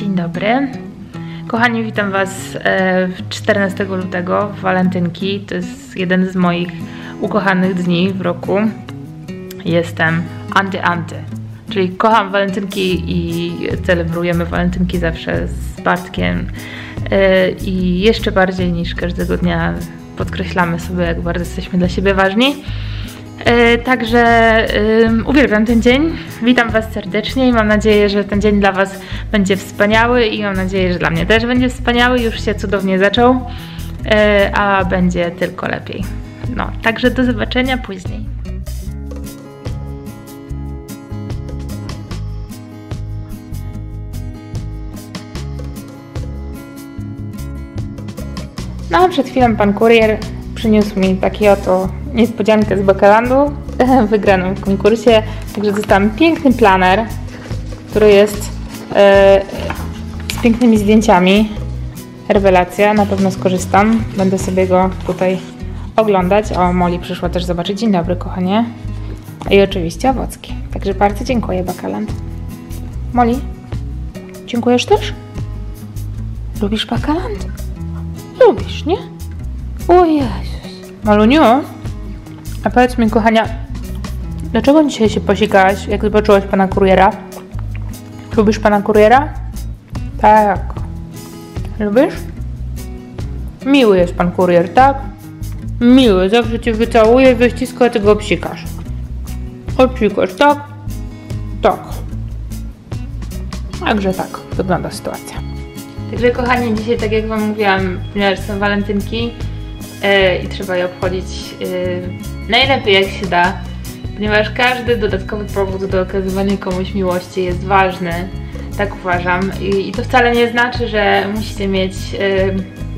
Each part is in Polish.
Dzień dobry. Kochani, witam Was 14 lutego w Walentynki. To jest jeden z moich ukochanych dni w roku. Jestem anty-anty. Czyli kocham walentynki i celebrujemy walentynki zawsze z Bartkiem. I jeszcze bardziej niż każdego dnia podkreślamy sobie, jak bardzo jesteśmy dla siebie ważni. Także uwielbiam ten dzień. Witam Was serdecznie i mam nadzieję, że ten dzień dla Was będzie wspaniały i mam nadzieję, że dla mnie też będzie wspaniały. Już się cudownie zaczął, a będzie tylko lepiej. No, także do zobaczenia później. No, przed chwilą pan kurier przyniósł mi taki oto niespodziankę z Bakalandu, wygraną w konkursie. Także dostałam piękny planer, który jest z pięknymi zdjęciami. Rewelacja, na pewno skorzystam. Będę sobie go tutaj oglądać. O, Molly przyszła też zobaczyć. Dzień dobry, kochanie. I oczywiście owocki. Także bardzo dziękuję, Bakaland. Molly, dziękujesz też? Lubisz Bakaland? Lubisz, nie? O Jezus. Maluniu, a powiedz mi, kochania, dlaczego dzisiaj się posikałaś, jak zobaczyłaś pana kuriera? Lubisz pana kuriera? Tak. Lubisz? Miły jest pan kurier, tak? Miły, zawsze cię wycałuje, wyściska, a ty go obsikasz. Obsikasz, tak? Tak. Także tak wygląda sytuacja. Także kochani, dzisiaj, tak jak Wam mówiłam, ponieważ są walentynki i trzeba je obchodzić najlepiej jak się da, ponieważ każdy dodatkowy powód do okazywania komuś miłości jest ważny, tak uważam. I to wcale nie znaczy, że musicie mieć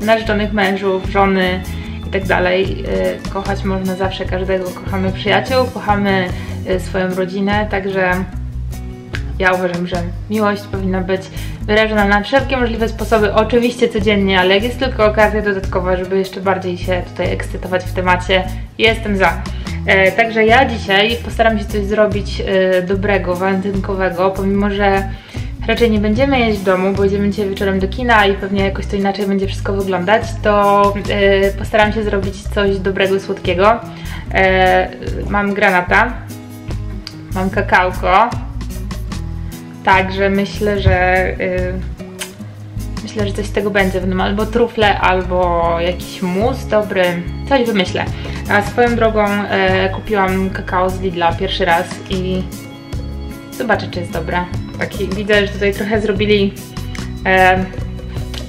narzeczonych mężów, żony itd. Kochać można zawsze każdego, kochamy przyjaciół, kochamy swoją rodzinę, także ja uważam, że miłość powinna być wyrażona na wszelkie możliwe sposoby, oczywiście codziennie, ale jak jest tylko okazja dodatkowa, żeby jeszcze bardziej się tutaj ekscytować w temacie, jestem za. Także ja dzisiaj postaram się coś zrobić dobrego, walentynkowego, pomimo że raczej nie będziemy jeść w domu, bo idziemy dzisiaj wieczorem do kina i pewnie jakoś to inaczej będzie wszystko wyglądać, to postaram się zrobić coś dobrego, słodkiego. Mam granata, mam kakałko. Także myślę, że coś z tego będzie. Będą albo trufle, albo jakiś mus dobry, coś wymyślę. A swoją drogą kupiłam kakao z Lidla pierwszy raz i zobaczę, czy jest dobra. Taki, widzę, że tutaj trochę zrobili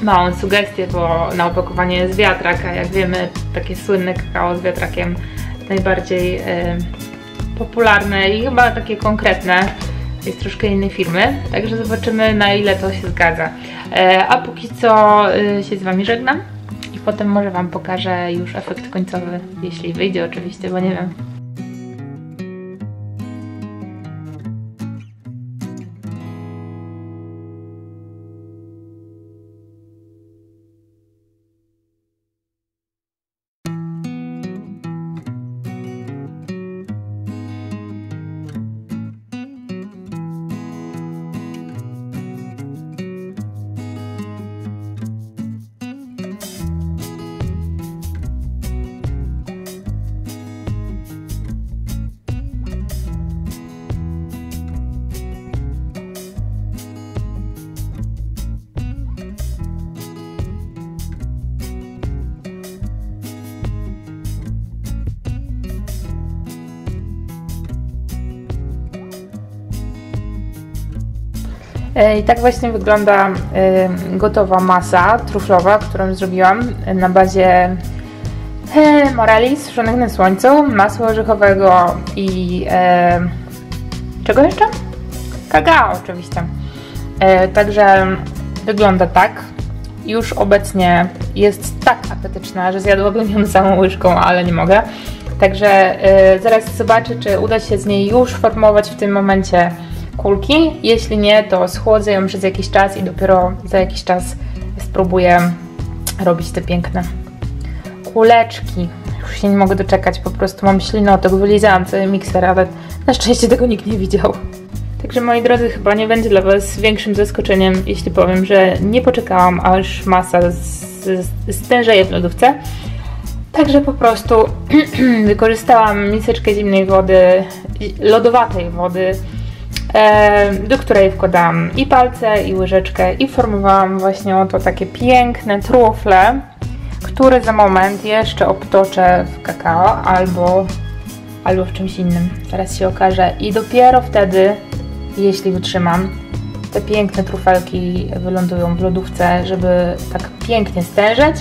małą sugestię, bo na opakowaniu jest wiatrak, a jak wiemy, takie słynne kakao z wiatrakiem najbardziej popularne i chyba takie konkretne. Jest troszkę innej firmy, także zobaczymy, na ile to się zgadza. A póki co się z Wami żegnam i potem może Wam pokażę już efekt końcowy, jeśli wyjdzie oczywiście, bo nie wiem. I tak właśnie wygląda gotowa masa truflowa, którą zrobiłam na bazie moreli suszonych na słońcu, masła orzechowego i czego jeszcze? Kakao oczywiście. Także wygląda tak. Już obecnie jest tak apetyczna, że zjadłabym ją samą łyżką, ale nie mogę. Także zaraz zobaczę, czy uda się z niej już formować w tym momencie kulki. Jeśli nie, to schłodzę ją przez jakiś czas i dopiero za jakiś czas spróbuję robić te piękne kuleczki. Już się nie mogę doczekać, po prostu mam ślinotok, wylizałam cały mikser, ale na szczęście tego nikt nie widział. Także moi drodzy, chyba nie będzie dla Was większym zaskoczeniem, jeśli powiem, że nie poczekałam, aż masa stężeje w lodówce. Także po prostu wykorzystałam miseczkę zimnej wody, lodowatej wody, do której wkładałam i palce, i łyżeczkę, i formowałam właśnie oto takie piękne trufle, które za moment jeszcze obtoczę w kakao albo w czymś innym. Zaraz się okaże. I dopiero wtedy, jeśli wytrzymam, te piękne trufelki wylądują w lodówce, żeby tak pięknie stężeć.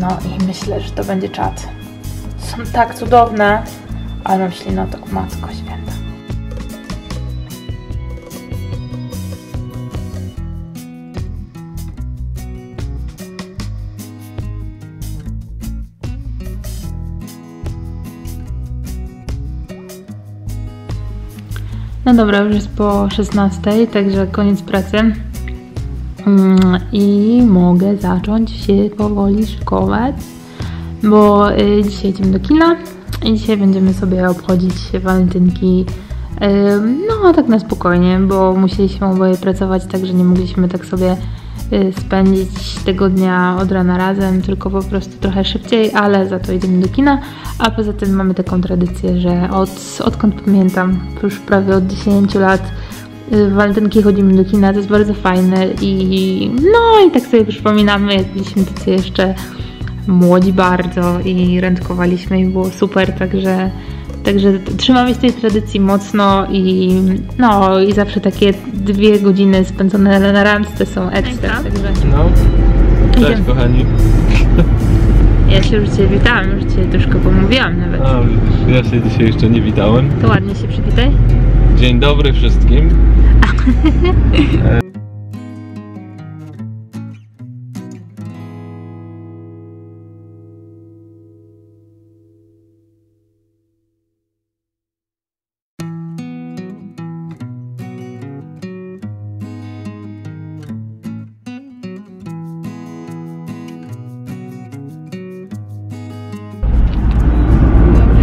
No i myślę, że to będzie czad. Są tak cudowne, ale mam ślinotok, matko święta. No dobra, już jest po 16, także koniec pracy i mogę zacząć się powoli szykować, bo dzisiaj idziemy do kina i dzisiaj będziemy sobie obchodzić walentynki, no tak na spokojnie, bo musieliśmy oboje pracować, także nie mogliśmy tak sobie spędzić tego dnia od rana razem, tylko po prostu trochę szybciej, ale za to idziemy do kina, a poza tym mamy taką tradycję, że odkąd pamiętam, już prawie od 10 lat w walentynki chodzimy do kina, to jest bardzo fajne i no i tak sobie przypominamy, jak byliśmy tacy jeszcze młodzi bardzo i randkowaliśmy i było super, także trzymamy się tej tradycji mocno i no i zawsze takie 2 godziny spędzone na randce są ekstra. Także... No, cześć kochani. Ja się już Cię witałam, już Cię troszkę pomówiłam nawet. A, ja się dzisiaj jeszcze nie witałem. To ładnie się przywitaj. Dzień dobry wszystkim.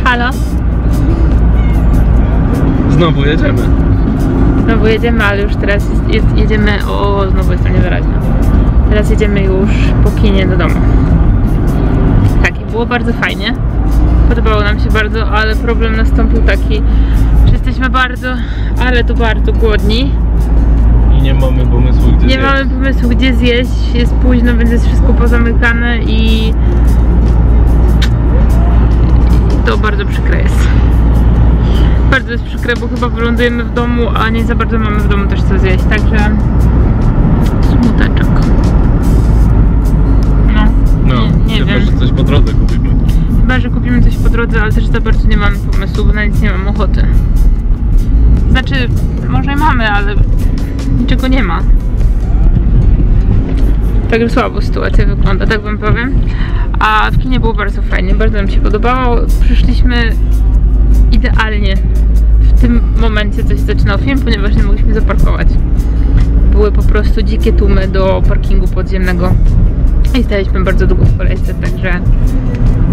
Halo? Znowu jedziemy, ale już teraz jedziemy, znowu jest to niewyraźne. Teraz jedziemy już po kinie do domu. Tak, i było bardzo fajnie. Podobało nam się bardzo, ale problem nastąpił taki, że jesteśmy bardzo głodni. I nie mamy pomysłu, gdzie zjeść. Jest późno, więc jest wszystko pozamykane i... To bardzo przykre jest. Bardzo jest przykre, bo chyba wylądujemy w domu, a nie za bardzo mamy w domu też co zjeść, także smuteczek. No, nie wiem. Chyba, że coś po drodze kupimy. Chyba, że kupimy coś po drodze, ale też za bardzo nie mamy pomysłu, bo na nic nie mam ochoty. Znaczy, może mamy, ale niczego nie ma. Także słabo sytuacja wygląda, tak wam powiem. A w kinie było bardzo fajnie, bardzo nam się podobało. Przyszliśmy idealnie w tym momencie, co się zaczynał film, ponieważ nie mogliśmy zaparkować. Były po prostu dzikie tłumy do parkingu podziemnego i staliśmy bardzo długo w kolejce, także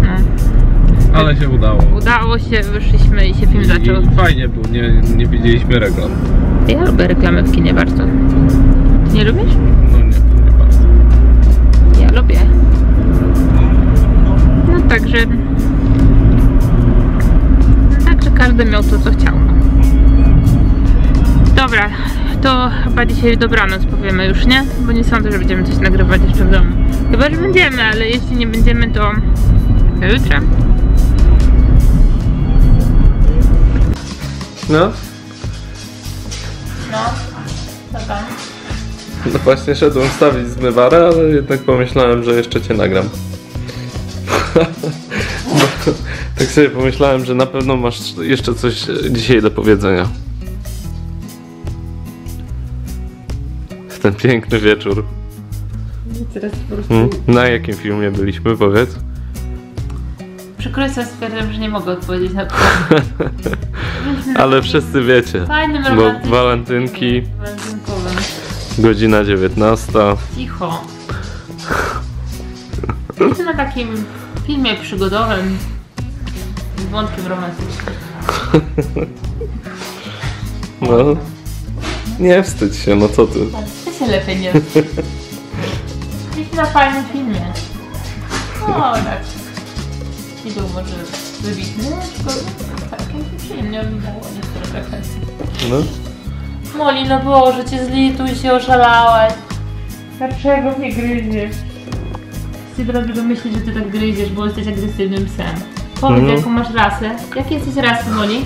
no. Ale się udało. Udało się, wyszliśmy i się film zaczął. Fajnie było, nie widzieliśmy reklam. Ja lubię reklamę w kinie bardzo. Ty nie lubisz? No nie bardzo. Ja lubię. Także każdy miał to, co chciał. Dobra, to chyba dzisiaj dobranoc powiemy już, nie? Bo nie sądzę, że będziemy coś nagrywać jeszcze w domu. Chyba, że będziemy, ale jeśli nie będziemy, to do jutra. No? No, co tam? No właśnie szedłem stawić zmywarę, ale jednak pomyślałem, że jeszcze Cię nagram. Bo, tak sobie pomyślałem, że na pewno masz jeszcze coś dzisiaj do powiedzenia. W ten piękny wieczór. Teraz po prostu... Na jakim filmie byliśmy, powiedz? Przy królestwie stwierdzam, że nie mogę odpowiedzieć na pytanie. Ale wszyscy wiecie. Fajnym bo walentynki. Godzina 19. Cicho. Jestem na takim filmie przygodowym z wątkiem romantycznym. No. Nie wstydź się, no co ty? Ale ty się lepiej nie wstydź. I na fajnym filmie. No tak. I to może wybitny, tylko tak, jakby przyjemnie oglądało niektóre frekwencje. No. Molly, no Boże, cię zlituj się, oszalałaś. Dlaczego mnie gryziesz? Chcę teraz tylko myśleć, że ty tak gryziesz, bo jesteś agresywnym psem. Powiedz, jaką masz rasę. Jakie jesteś rasy, Molly?